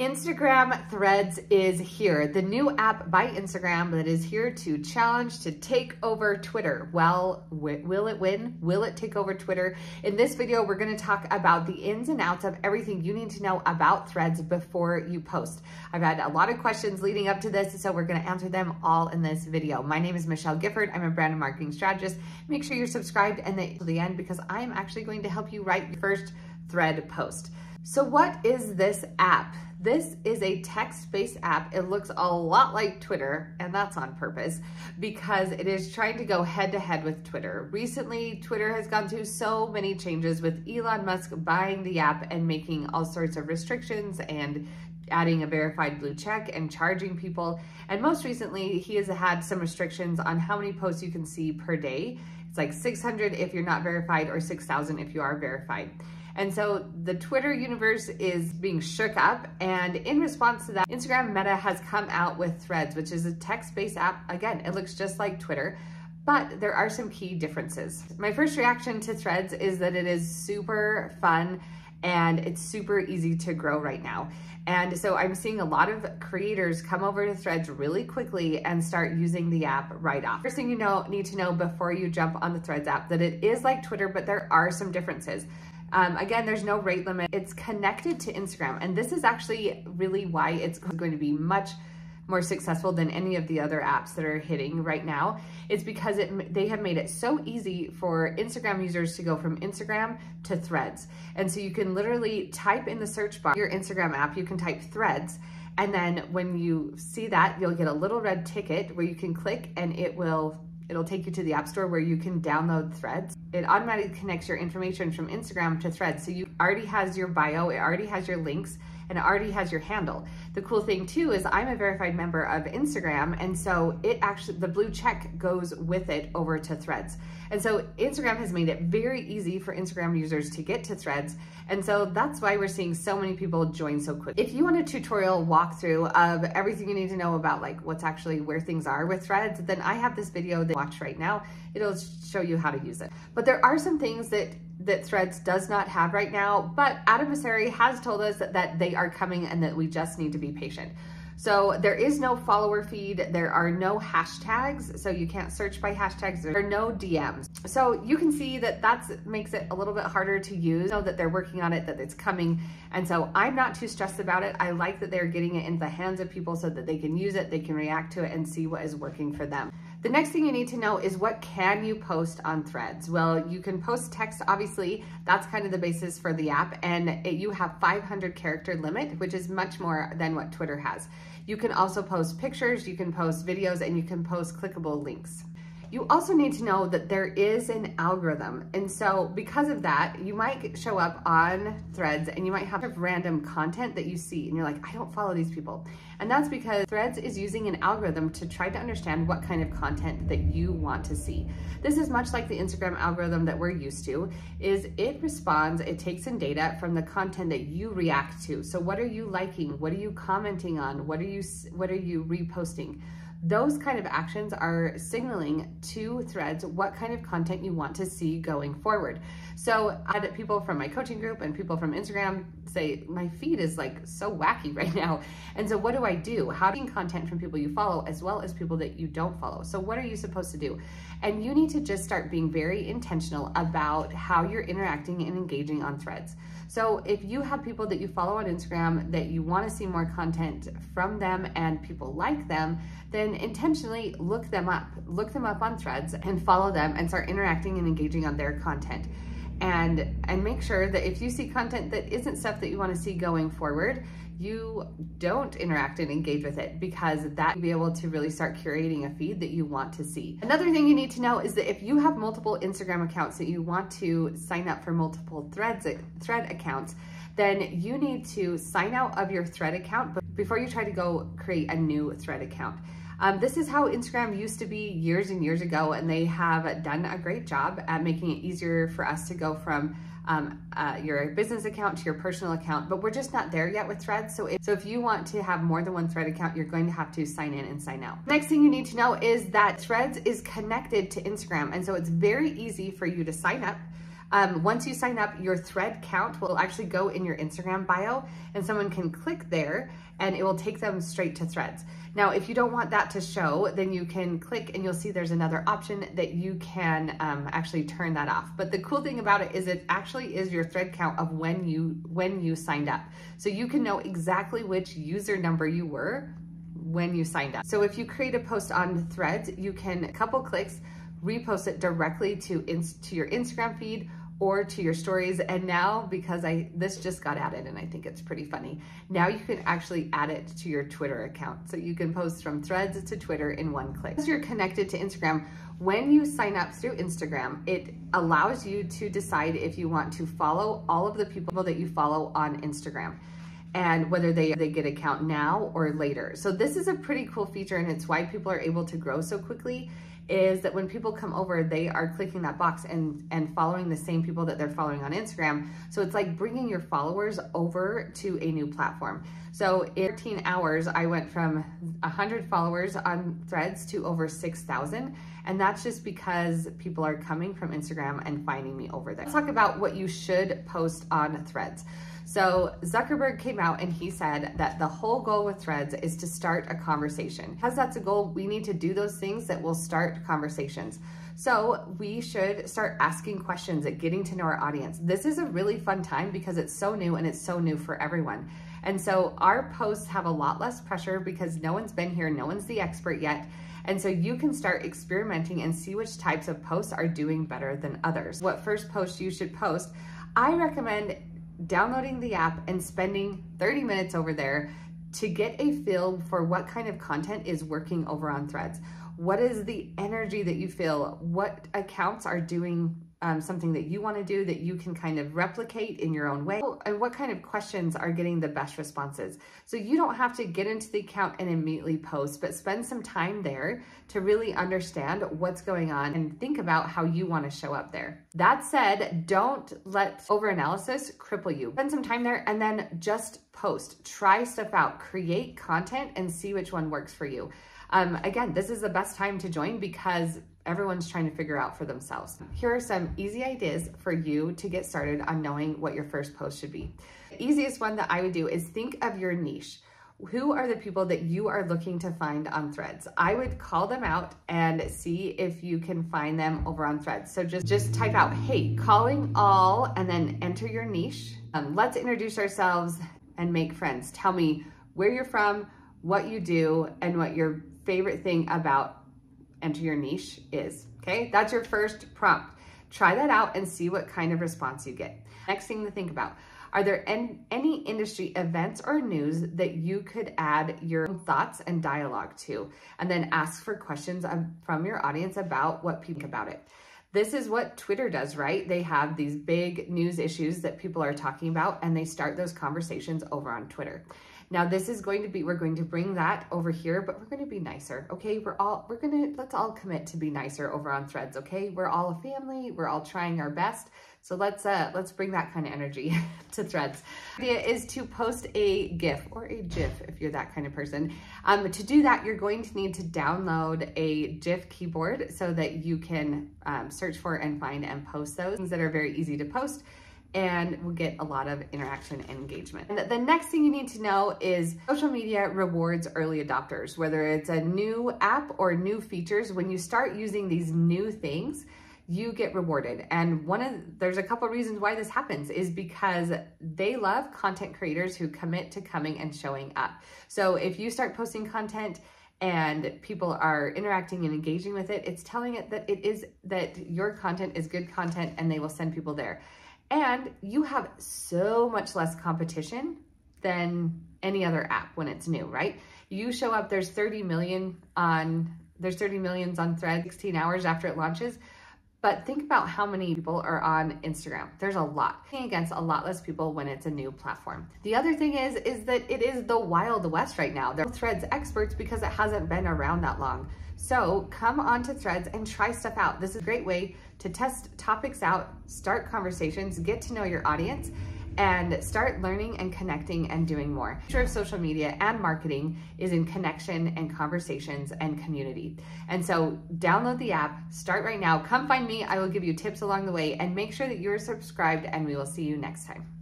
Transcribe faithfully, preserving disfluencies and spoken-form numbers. Instagram Threads is here, the new app by Instagram that is here to challenge to take over Twitter. Well, w will it win? Will it take over Twitter? In this video, we're going to talk about the ins and outs of everything you need to know about Threads before you post. I've had a lot of questions leading up to this, so we're going to answer them all in this video. My name is Michelle Gifford. I'm a brand and marketing strategist. Make sure you're subscribed and then to the end, because I'm actually going to help you write your first Thread post. So what is this app? This is a text-based app. It looks a lot like Twitter, and that's on purpose, because it is trying to go head-to-head with Twitter. Recently, Twitter has gone through so many changes with Elon Musk buying the app and making all sorts of restrictions and adding a verified blue check and charging people. And most recently, he has had some restrictions on how many posts you can see per day. It's like six hundred if you're not verified or six thousand if you are verified. And so the Twitter universe is being shook up, and in response to that, Instagram Meta has come out with Threads, which is a text-based app. Again, it looks just like Twitter, but there are some key differences. My first reaction to Threads is that it is super fun and it's super easy to grow right now. And so I'm seeing a lot of creators come over to Threads really quickly and start using the app right off. First thing you know, need to know before you jump on the Threads app, that it is like Twitter, but there are some differences. Um, again, there's no rate limit. It's connected to Instagram, and this is actually really why it's going to be much more successful than any of the other apps that are hitting right now. It's because it, they have made it so easy for Instagram users to go from Instagram to Threads. And so you can literally type in the search bar your Instagram app, you can type Threads, and then when you see that, you'll get a little red ticket where you can click, and it will It'll take you to the App Store where you can download Threads. It automatically connects your information from Instagram to Threads. So you already has your bio, it already has your links, and it already has your handle. The cool thing too is I'm a verified member of Instagram, and so it actually, the blue check goes with it over to Threads. And so Instagram has made it very easy for Instagram users to get to Threads, and so that's why we're seeing so many people join so quickly. If you want a tutorial walkthrough of everything you need to know about like what's actually where things are with Threads, then I have this video that you watch right now. It'll show you how to use it. But there are some things that that Threads does not have right now, but Adam Mosseri has told us that, that they are coming and that we just need to be patient. So there is no follower feed, there are no hashtags, so you can't search by hashtags, there are no D Ms. So you can see that that makes it a little bit harder to use. Know that they're working on it, that it's coming, and so I'm not too stressed about it. I like that they're getting it into the hands of people so that they can use it, they can react to it, and see what is working for them. The next thing you need to know is what can you post on Threads? Well, you can post text, obviously. That's kind of the basis for the app, and it, you have five hundred character limit, which is much more than what Twitter has. You can also post pictures, you can post videos, and you can post clickable links. You also need to know that there is an algorithm, and so because of that, you might show up on Threads and you might have random content that you see and you're like, I don't follow these people. And that's because Threads is using an algorithm to try to understand what kind of content that you want to see. This is much like the Instagram algorithm that we're used to, is it responds, it takes in data from the content that you react to. So what are you liking? What are you commenting on? What are you, what are you reposting? Those kind of actions are signaling to Threads what kind of content you want to see going forward. So I had people from my coaching group and people from Instagram say, my feed is like so wacky right now. And so what do I do? How do you get content from people you follow as well as people that you don't follow? So what are you supposed to do? And you need to just start being very intentional about how you're interacting and engaging on Threads. So if you have people that you follow on Instagram that you want to see more content from them and people like them, then And intentionally look them up, look them up on Threads and follow them and start interacting and engaging on their content. And, and make sure that if you see content that isn't stuff that you want to see going forward, you don't interact and engage with it, because that you'll be able to really start curating a feed that you want to see. Another thing you need to know is that if you have multiple Instagram accounts that you want to sign up for multiple threads, thread accounts, then you need to sign out of your thread account before you try to go create a new thread account. Um, this is how Instagram used to be years and years ago, and they have done a great job at making it easier for us to go from um, uh, your business account to your personal account, but we're just not there yet with Threads. So if, so if you want to have more than one Thread account, you're going to have to sign in and sign out. Next thing you need to know is that Threads is connected to Instagram, and so it's very easy for you to sign up. Um, once you sign up, your thread count will actually go in your Instagram bio, and someone can click there and it will take them straight to Threads. Now, if you don't want that to show, then you can click and you'll see there's another option that you can um, actually turn that off. But the cool thing about it is it actually is your thread count of when you, when you signed up. So you can know exactly which user number you were when you signed up. So if you create a post on Threads, you can, a couple clicks, repost it directly to, to your Instagram feed or to your stories. And now, because I this just got added and I think it's pretty funny, now you can actually add it to your Twitter account. So you can post from Threads to Twitter in one click. Once you're connected to Instagram, when you sign up through Instagram, it allows you to decide if you want to follow all of the people that you follow on Instagram, and whether they, they get an account now or later. So this is a pretty cool feature, and it's why people are able to grow so quickly, is that when people come over, they are clicking that box and, and following the same people that they're following on Instagram. So it's like bringing your followers over to a new platform. So in thirteen hours, I went from one hundred followers on Threads to over six thousand. And that's just because people are coming from Instagram and finding me over there. Let's talk about what you should post on Threads. So Zuckerberg came out and he said that the whole goal with Threads is to start a conversation. Because that's a goal, we need to do those things that will start conversations. So we should start asking questions and getting to know our audience. This is a really fun time because it's so new, and it's so new for everyone. And so our posts have a lot less pressure because no one's been here, no one's the expert yet. And so you can start experimenting and see which types of posts are doing better than others. What first post you should post, I recommend downloading the app and spending thirty minutes over there to get a feel for what kind of content is working over on Threads. What is the energy that you feel? What accounts are doing um, something that you want to do that you can kind of replicate in your own way? And what kind of questions are getting the best responses? So you don't have to get into the account and immediately post, but spend some time there to really understand what's going on and think about how you want to show up there. That said, don't let overanalysis cripple you. Spend some time there and then just post. Try stuff out, create content, and see which one works for you. Um, again, this is the best time to join because everyone's trying to figure out for themselves. Here are some easy ideas for you to get started on knowing what your first post should be. The easiest one that I would do is think of your niche. Who are the people that you are looking to find on Threads? I would call them out and see if you can find them over on Threads. So just, just type out, hey, calling all, and then enter your niche. Um, let's introduce ourselves and make friends. Tell me where you're from, what you do, and what your favorite thing about enter your niche is, okay? That's your first prompt. Try that out and see what kind of response you get. Next thing to think about, are there any industry events or news that you could add your thoughts and dialogue to? And then ask for questions from your audience about what people think about it. This is what Twitter does, right? They have these big news issues that people are talking about, and they start those conversations over on Twitter. Now this is going to be, we're going to bring that over here, but we're going to be nicer, okay? We're all, we're going to, let's all commit to be nicer over on Threads, okay? We're all a family. We're all trying our best. So let's, uh, let's bring that kind of energy to Threads. The idea is to post a GIF or a GIF if you're that kind of person. Um, to do that, you're going to need to download a GIF keyboard so that you can um, search for and find and post those things that are very easy to post, and we'll get a lot of interaction and engagement. And the next thing you need to know is social media rewards early adopters. Whether it's a new app or new features, when you start using these new things, you get rewarded. And one of there's a couple reasons why this happens is because they love content creators who commit to coming and showing up. So if you start posting content and people are interacting and engaging with it, it's telling it that it is that your content is good content, and they will send people there. And you have so much less competition than any other app when it's new, right? You show up, there's thirty million on, there's thirty millions on Threads sixteen hours after it launches. But think about how many people are on Instagram. There's a lot. Against a lot less people when it's a new platform. The other thing is, is that it is the Wild West right now. They're Threads experts because it hasn't been around that long. So come onto Threads and try stuff out. This is a great way to test topics out, start conversations, get to know your audience, and start learning and connecting and doing more. The future of social media and marketing is in connection and conversations and community. And so download the app, start right now, come find me. I will give you tips along the way, and make sure that you're subscribed, and we will see you next time.